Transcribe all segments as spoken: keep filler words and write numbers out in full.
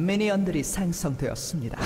미니언들이 생성되었습니다.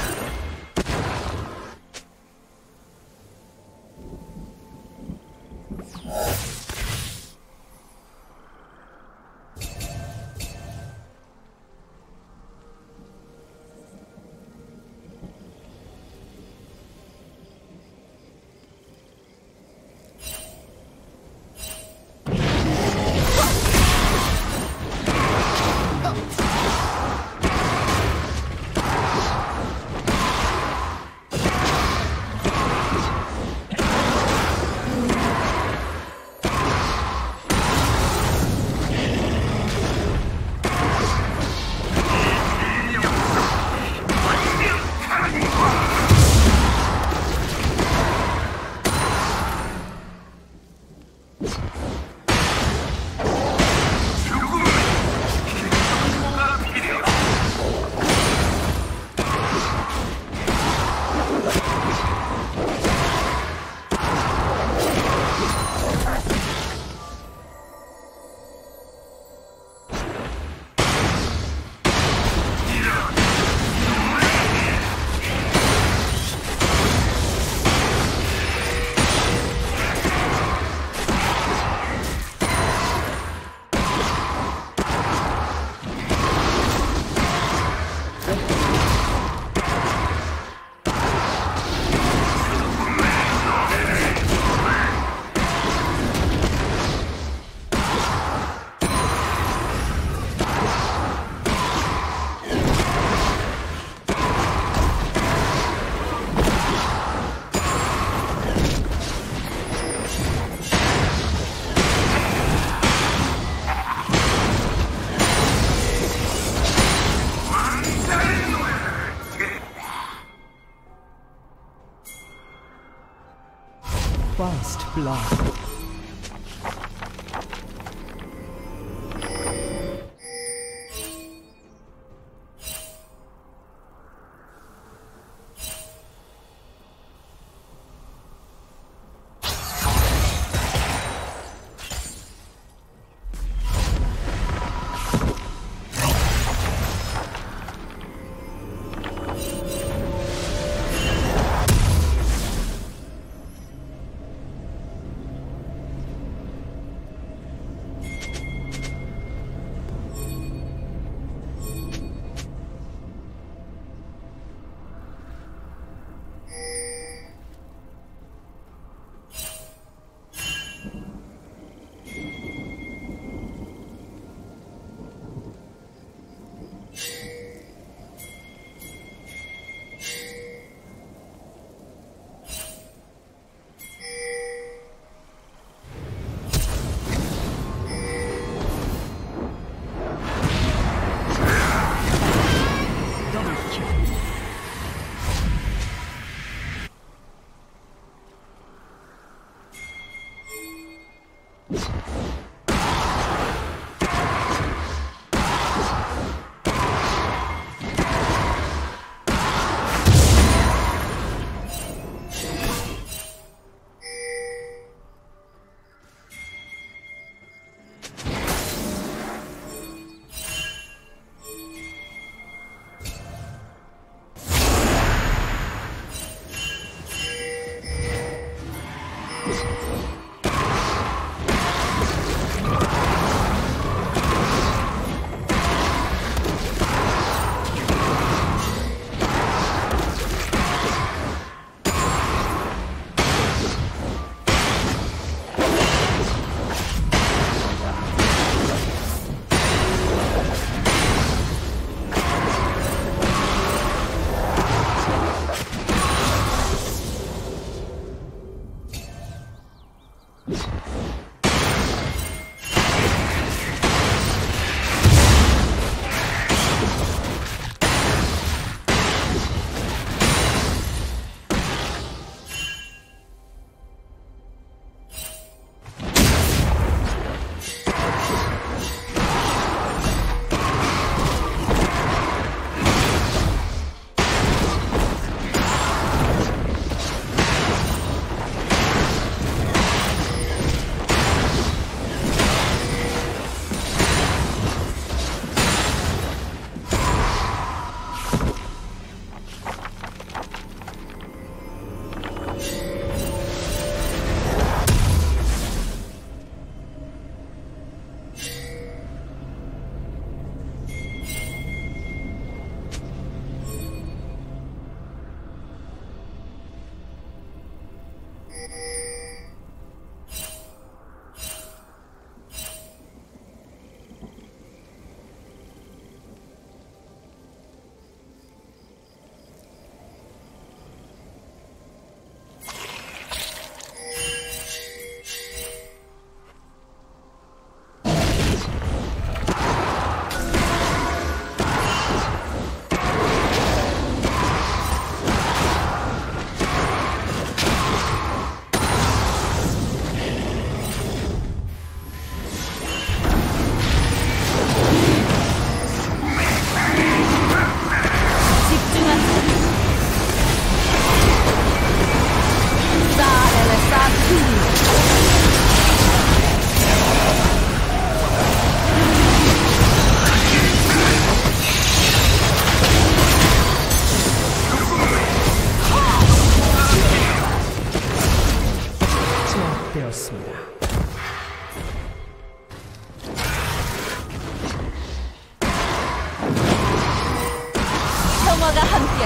First blood.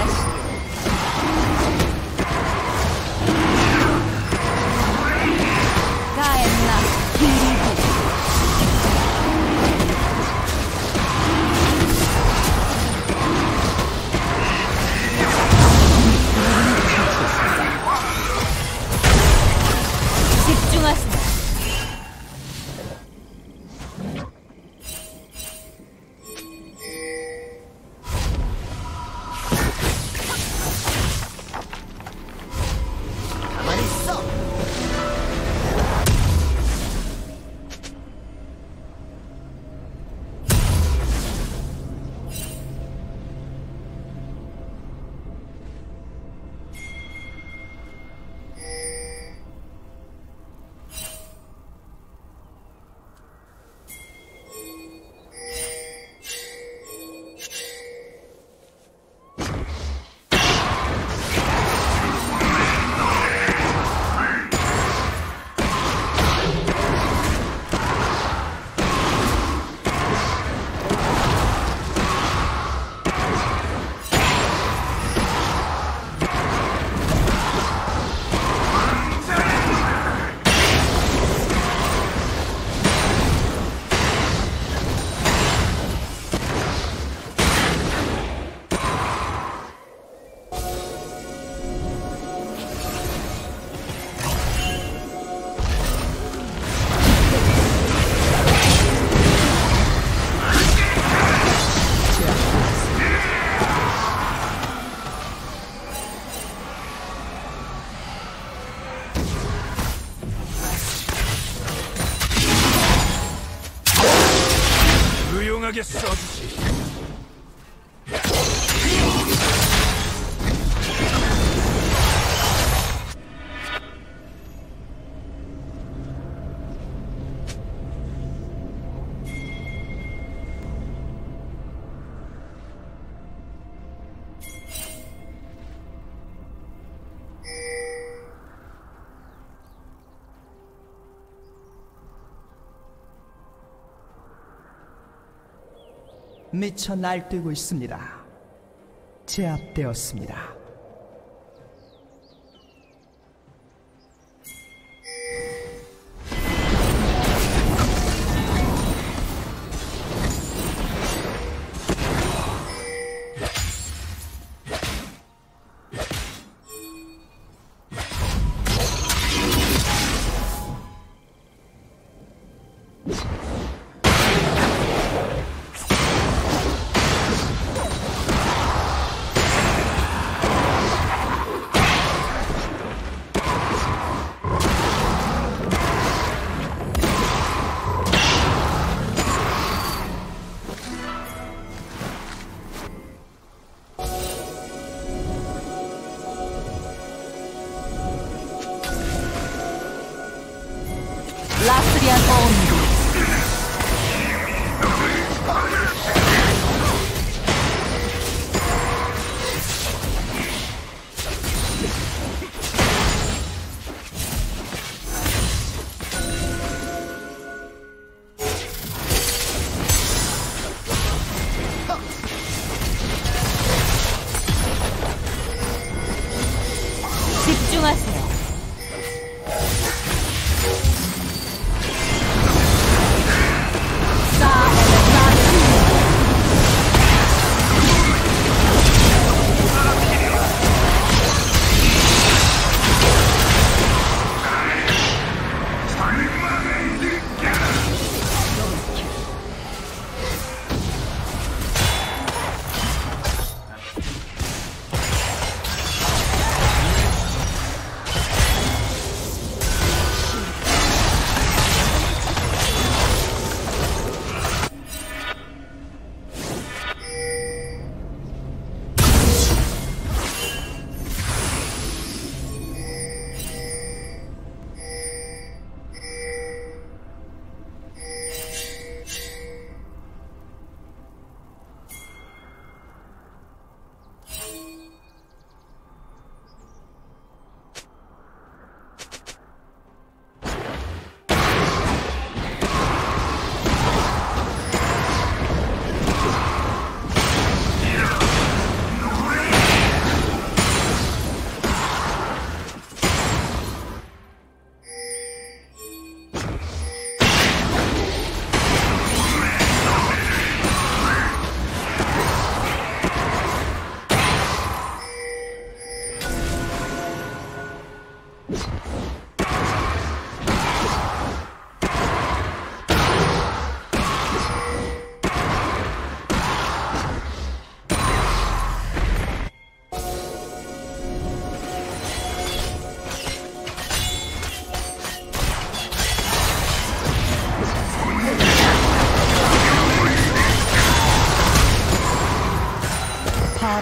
써주지. 미쳐 날뛰고 있습니다. 제압되었습니다.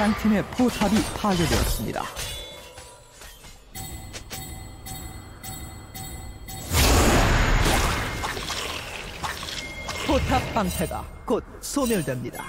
파란 팀의 포탑이 파괴되었습니다. 포탑 방패가 곧 소멸됩니다.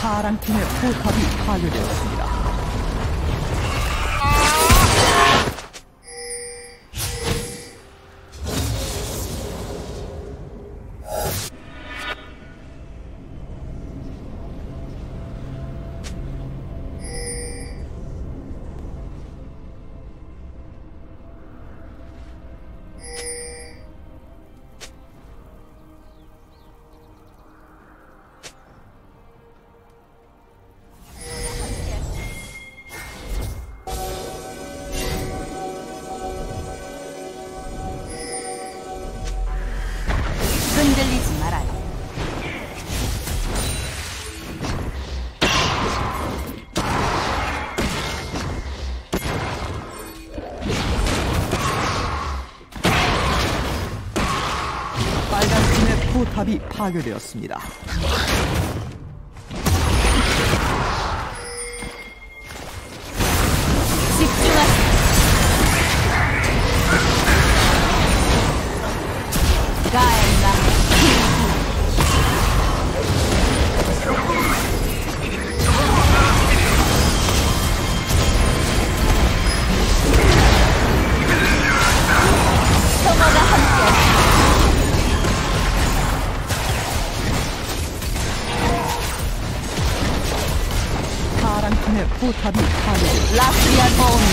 파랑팀의 포탑이 파괴되었습니다. 탑이 파괴되었습니다. 집중하세요. 아군의 포탑이 파괴. 라스리안 보온기.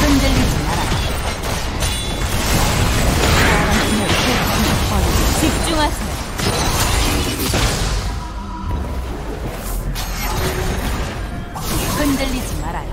흔들리지 마라. 아군의 포탑이 파괴. 집중하세요. 흔들리지 말아요.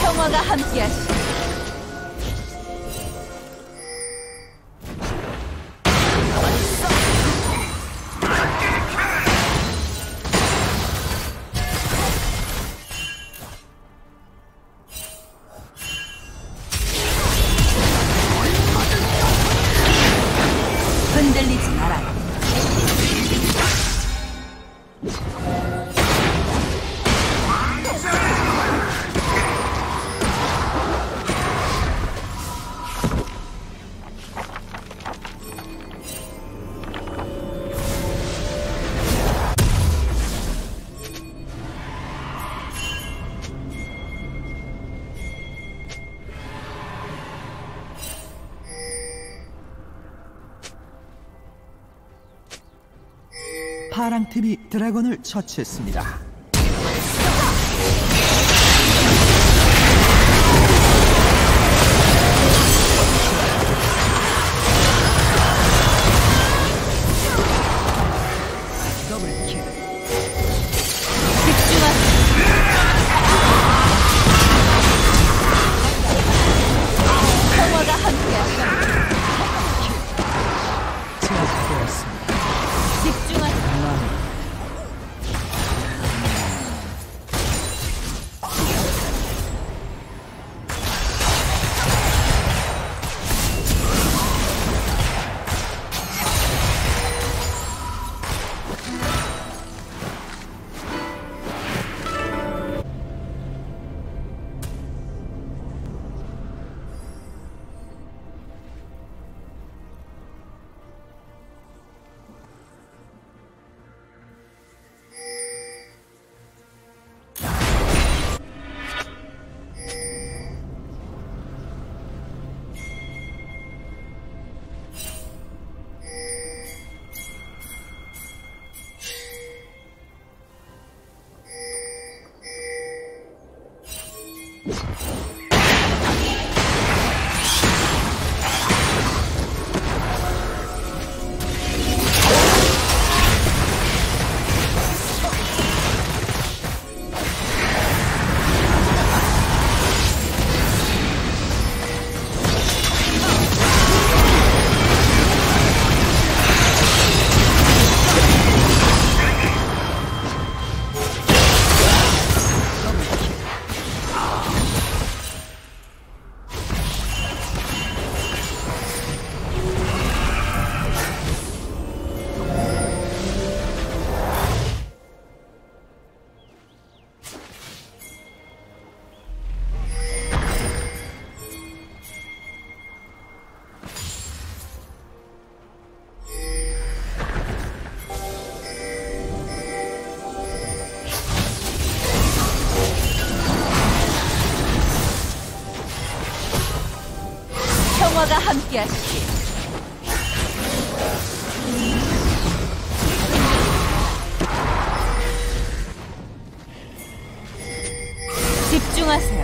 평화가 함께하시오. 흔들리지 마라. 파랑팀이 드래곤을 처치했습니다. 평화가 함께하시길. 집중하세요.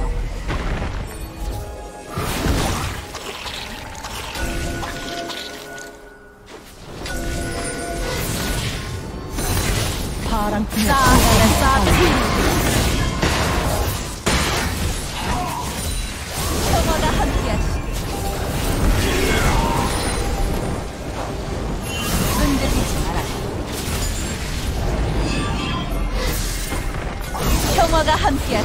파랑 팀의 평화가 함께. 흔들리지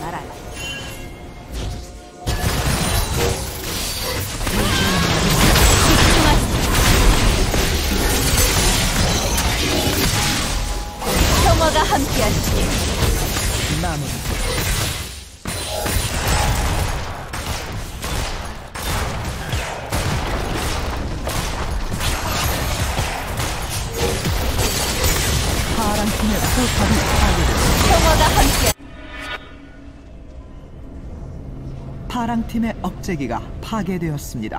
말아라. 집중하시오. 평화가 함께하시길. 마무리. 파란 팀의 포탑이 파괴됐습니다. 평화가 함께. 파랑팀의 억제기가 파괴되었습니다.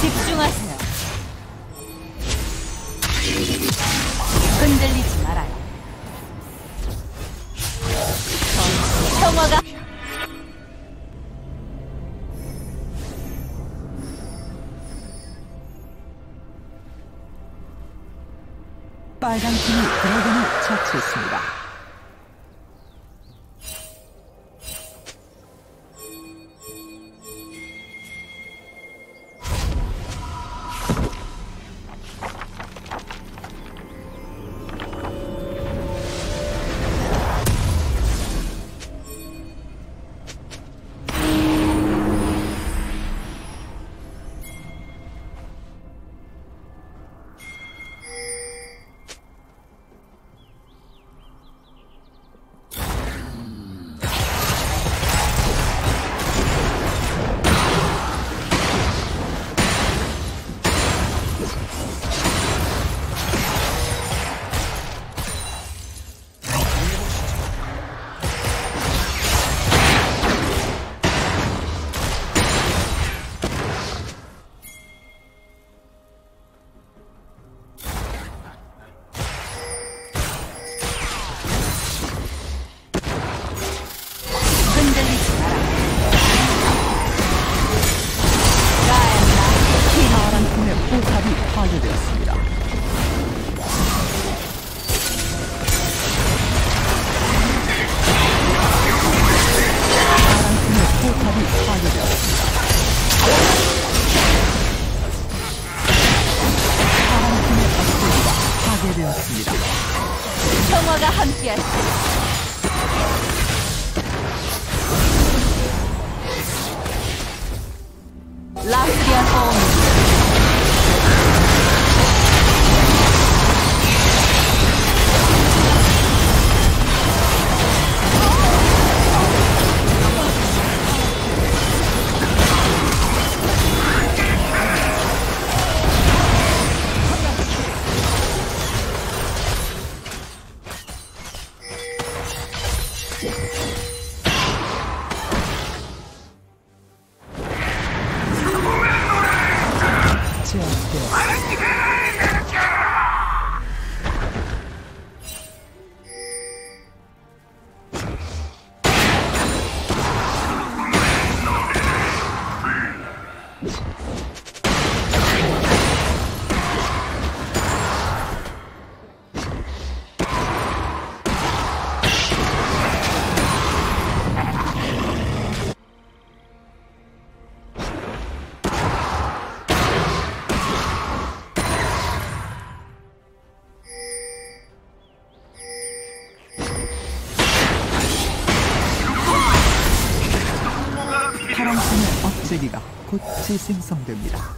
집중하세요. 흔들리지 말아요. 평화가 빨간 팀이 드래곤을 처치했습니다. 세기가 곧이 생성됩니다.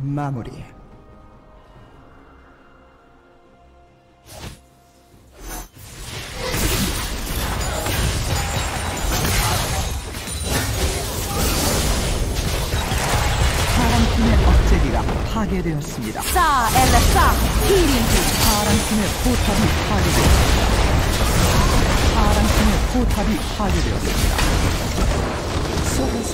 마무리. 파란팀의 억제기가 파괴되었습니다. 싸 엘라 싸 히링기. 파란팀의 포탑이 파괴되었습니다. 파란팀의 포탑이 파괴되었습니다. 소개서